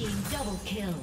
team double kill.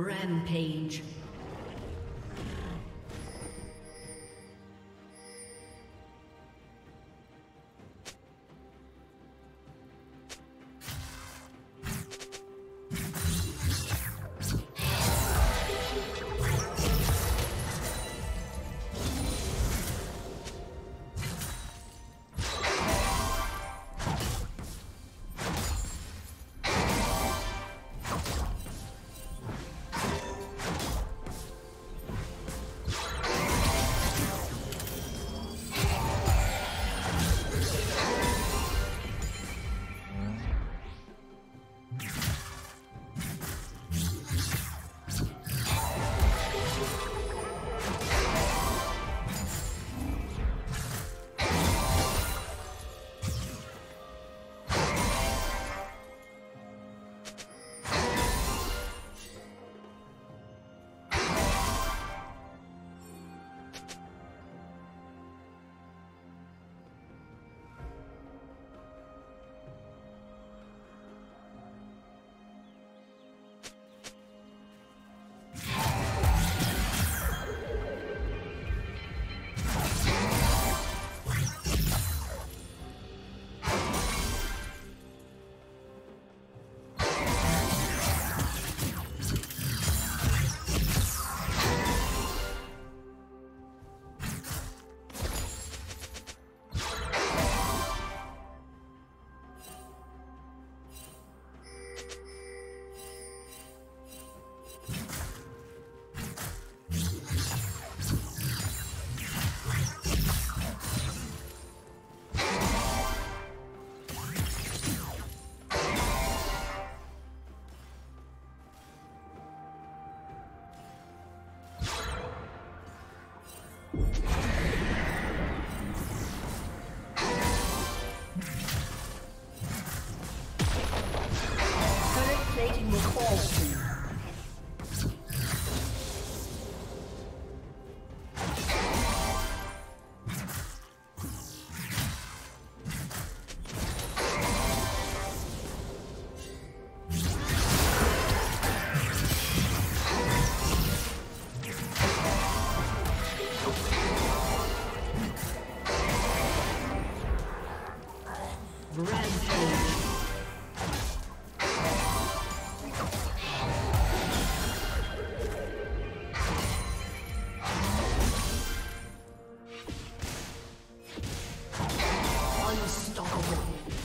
Rampage. Unstoppable.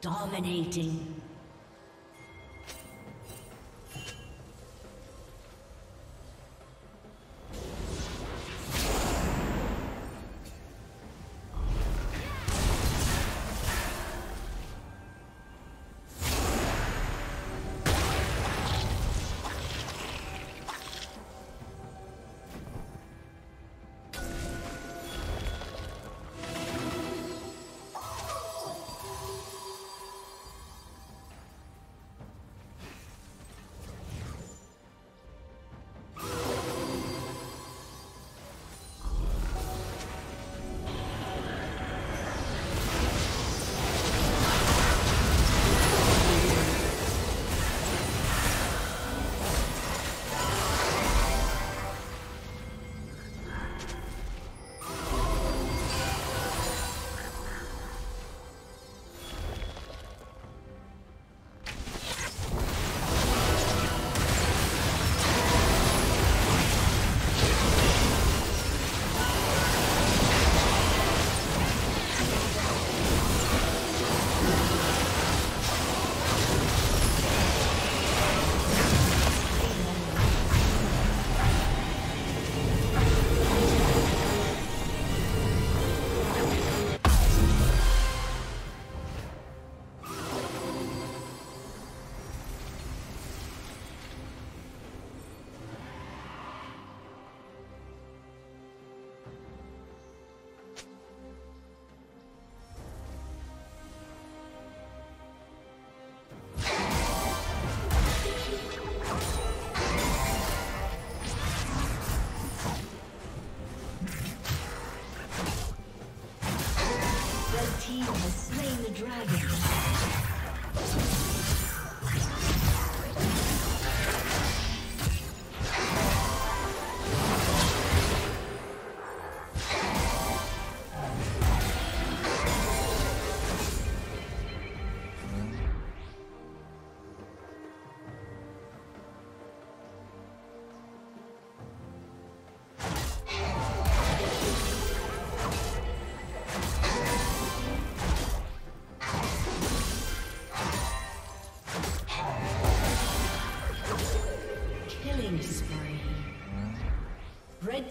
Dominating. Killing spree. Red